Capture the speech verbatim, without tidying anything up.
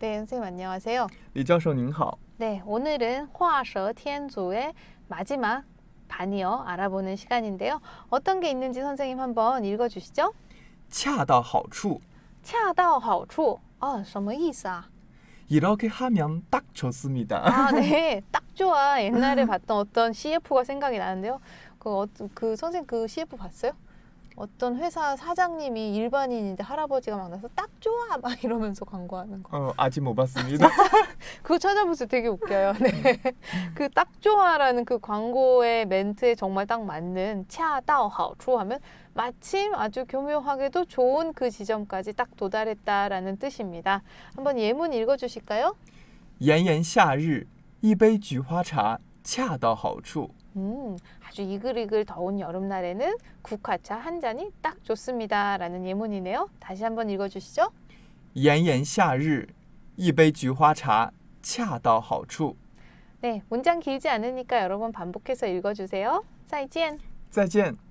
네, 선생님 안녕하세요. 리教授您好. 네, 오늘은 화셔天主의 마지막 반이어 알아보는 시간인데요. 어떤 게 있는지 선생님 한번 읽어주시죠. 恰到好处. 恰到好处. 아, 什么意思啊? 이렇게 하면 딱 좋습니다. 아, 네. 딱 좋아. 옛날에 봤던 어떤 씨에프가 생각이 나는데요. 그, 어, 그 선생님 그 씨에프 봤어요? 어떤 회사 사장님이 일반인인데 할아버지가 막 나서 딱 좋아 막 이러면서 광고하는 거. 어, 아직 못 봤습니다. 그거 찾아보세요. 되게 웃겨요. 네. 그 딱 좋아라는 그 광고의 멘트에 정말 딱 맞는 恰到好处 하면 마침 아주 교묘하게도 좋은 그 지점까지 딱 도달했다라는 뜻입니다. 한번 예문 읽어주실까요? 炎炎夏日一杯菊花茶恰到好处. 음, 아주 이글이글 더운 여름날에는 국화차 한 잔이 딱 좋습니다. 라는 예문이네요. 다시 한번 읽어주시죠. 炎炎夏日一杯菊花茶恰到好处. 네, 문장 길지 않으니까 여러분 반복해서 읽어주세요. 再见. 再见.